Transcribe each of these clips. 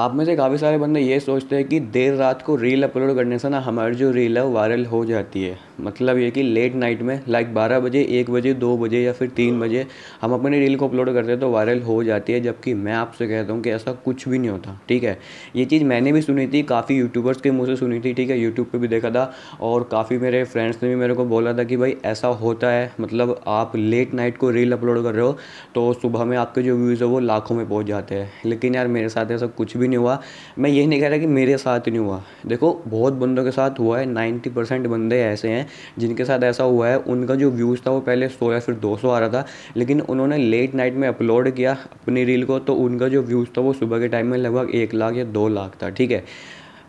आप में से काफ़ी सारे बंदे ये सोचते हैं कि देर रात को रील अपलोड करने से ना हमारी जो रील है वायरल हो जाती है। मतलब ये कि लेट नाइट में लाइक 12 बजे, 1 बजे, 2 बजे या फिर 3 बजे हम अपनी रील को अपलोड करते हैं तो वायरल हो जाती है, जबकि मैं आपसे कहता हूँ कि ऐसा कुछ भी नहीं होता। ठीक है, ये चीज़ मैंने भी सुनी थी, काफ़ी यूट्यूबर्स के मुँह से सुनी थी। ठीक है, यूट्यूब पर भी देखा था और काफ़ी मेरे फ्रेंड्स ने भी मेरे को बोला था कि भाई ऐसा होता है। मतलब आप लेट नाइट को रील अपलोड कर रहे हो तो सुबह में आपके जो व्यूज़ है वो लाखों में पहुँच जाते हैं। लेकिन यार मेरे साथ ऐसा कुछ नहीं हुआ। मैं ये नहीं कह रहा कि मेरे साथ नहीं हुआ, देखो बहुत बंदों के साथ हुआ है। 90% बंदे ऐसे हैं जिनके साथ ऐसा हुआ है। उनका जो व्यूज़ था वो पहले 100 या फिर 200 आ रहा था, लेकिन उन्होंने लेट नाइट में अपलोड किया अपनी रील को तो उनका जो व्यूज़ था वो सुबह के टाइम में लगभग 1 लाख या 2 लाख था। ठीक है,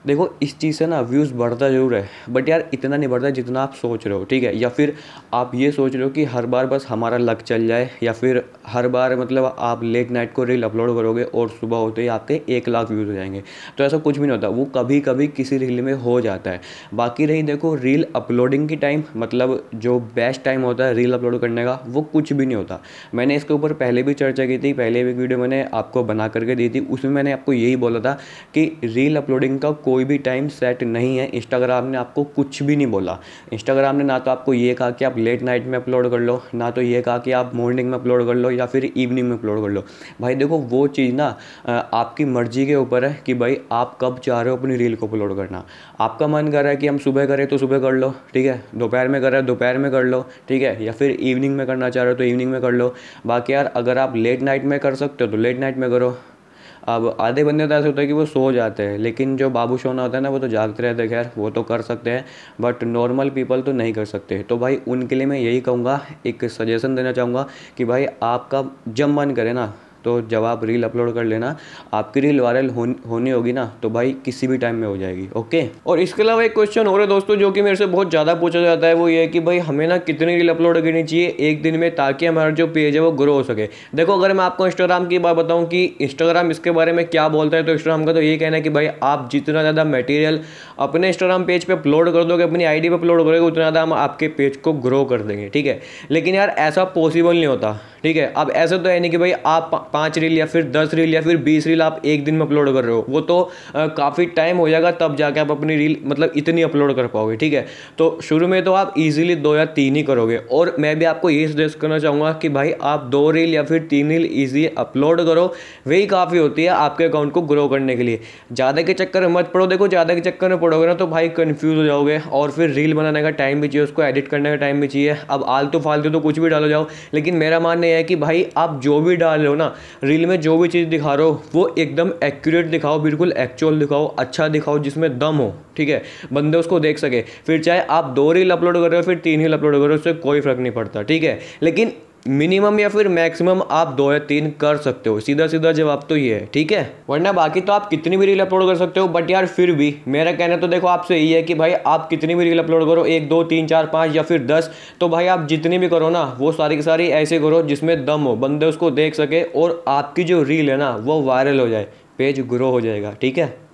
देखो इस चीज़ से ना व्यूज़ बढ़ता ज़रूर है, बट यार इतना नहीं बढ़ता जितना आप सोच रहे हो। ठीक है, या फिर आप ये सोच रहे हो कि हर बार बस हमारा लक चल जाए, या फिर हर बार मतलब आप लेट नाइट को रील अपलोड करोगे और सुबह होते ही आपके 1 लाख व्यूज़ हो जाएंगे, तो ऐसा कुछ भी नहीं होता। वो कभी कभी किसी रील में हो जाता है। बाकी रही देखो रील अपलोडिंग की टाइम, मतलब जो बेस्ट टाइम होता है रील अपलोड करने का, वो कुछ भी नहीं होता। मैंने इसके ऊपर पहले भी चर्चा की थी, पहले भी वीडियो मैंने आपको बना करके दी थी, उसमें मैंने आपको यही बोला था कि रील अपलोडिंग का कोई भी टाइम सेट नहीं है। इंस्टाग्राम ने आपको कुछ भी नहीं बोला। इंस्टाग्राम ने ना तो आपको ये कहा कि आप लेट नाइट में अपलोड कर लो, ना तो ये कहा कि आप मॉर्निंग में अपलोड कर लो या फिर इवनिंग में अपलोड कर लो। भाई देखो वो चीज़ ना आपकी मर्जी के ऊपर है कि भाई आप कब चाह रहे हो अपनी रील को अपलोड करना। आपका मन कर रहा है कि हम सुबह करें तो सुबह कर लो, ठीक है, दोपहर में कर रहे हो दोपहर में कर लो, ठीक है, या फिर इवनिंग में करना चाह रहे हो तो इवनिंग में कर लो। बाकी यार अगर आप लेट नाइट में कर सकते हो तो लेट नाइट में करो। अब आधे बंदे तो ऐसे होता है कि वो सो जाते हैं, लेकिन जो बाबू सोना होता है ना वो तो जागते रहते हैं। खैर वो तो कर सकते हैं, बट नॉर्मल पीपल तो नहीं कर सकते। तो भाई उनके लिए मैं यही कहूँगा, एक सजेशन देना चाहूँगा कि भाई आपका जब मन करे ना तो जब आप रील अपलोड कर लेना। आपकी रील वायरल होनी होगी ना तो भाई किसी भी टाइम में हो जाएगी। ओके, और इसके अलावा एक क्वेश्चन हो रहा है दोस्तों जो कि मेरे से बहुत ज़्यादा पूछा जाता है, वो ये है कि भाई हमें ना कितनी रील अपलोड करनी चाहिए एक दिन में ताकि हमारा जो पेज है वो ग्रो हो सके। देखो अगर मैं आपको इंस्टाग्राम की बात बताऊँ कि इंस्टाग्राम इसके बारे में क्या बोलता है, तो इंस्टाग्राम का तो ये कहना है कि भाई आप जितना ज़्यादा मटेरियल अपने इंस्टाग्राम पेज पर अपलोड कर दोगे, अपनी आई डी पर अपलोड करोगे, उतना ज़्यादा हम आपके पेज को ग्रो कर देंगे। ठीक है, लेकिन यार ऐसा पॉसिबल नहीं होता। ठीक है, अब ऐसा तो है नहीं कि भाई आप 5 रील या फिर 10 रील या फिर 20 रील आप एक दिन में अपलोड कर रहे हो, वो तो काफ़ी टाइम हो जाएगा तब जाके आप अपनी रील मतलब इतनी अपलोड कर पाओगे। ठीक है, तो शुरू में तो आप इजीली 2 या 3 ही करोगे। और मैं भी आपको ये सजेस्ट करना चाहूँगा कि भाई आप 2 रील या फिर 3 रील ईजी अपलोड करो, वही काफ़ी होती है आपके अकाउंट को ग्रो करने के लिए। ज़्यादा के चक्कर में मत पड़ो। देखो ज़्यादा के चक्कर में पड़ोगे ना तो भाई कन्फ्यूज़ हो जाओगे, और फिर रील बनाने का टाइम भी चाहिए, उसको एडिट करने का टाइम भी चाहिए। अब आलतू फालतू तो कुछ भी डालो जाओ, लेकिन मेरा मानना यह है कि भाई आप जो भी डाल रहे हो ना रील में, जो भी चीज़ दिखा रहे हो वो एकदम एक्यूरेट दिखाओ, बिल्कुल एक्चुअल दिखाओ, अच्छा दिखाओ, जिसमें दम हो। ठीक है, बंदे उसको देख सके। फिर चाहे आप 2 रील अपलोड कर रहे हो फिर 3 रील अपलोड कर रहे हो, उससे कोई फर्क नहीं पड़ता। ठीक है, लेकिन मिनिमम या फिर मैक्सिमम आप 2 या 3 कर सकते हो। सीधा सीधा जवाब तो ये है। ठीक है, वरना बाकी तो आप कितनी भी रील अपलोड कर सकते हो, बट यार फिर भी मेरा कहना तो देखो आपसे यही है कि भाई आप कितनी भी रील अपलोड करो, 1, 2, 3, 4, 5 या फिर 10, तो भाई आप जितनी भी करो ना वो सारी की सारी ऐसे करो जिसमें दम हो, बंदे उसको देख सके और आपकी जो रील है ना वो वायरल हो जाए, पेज ग्रो हो जाएगा। ठीक है।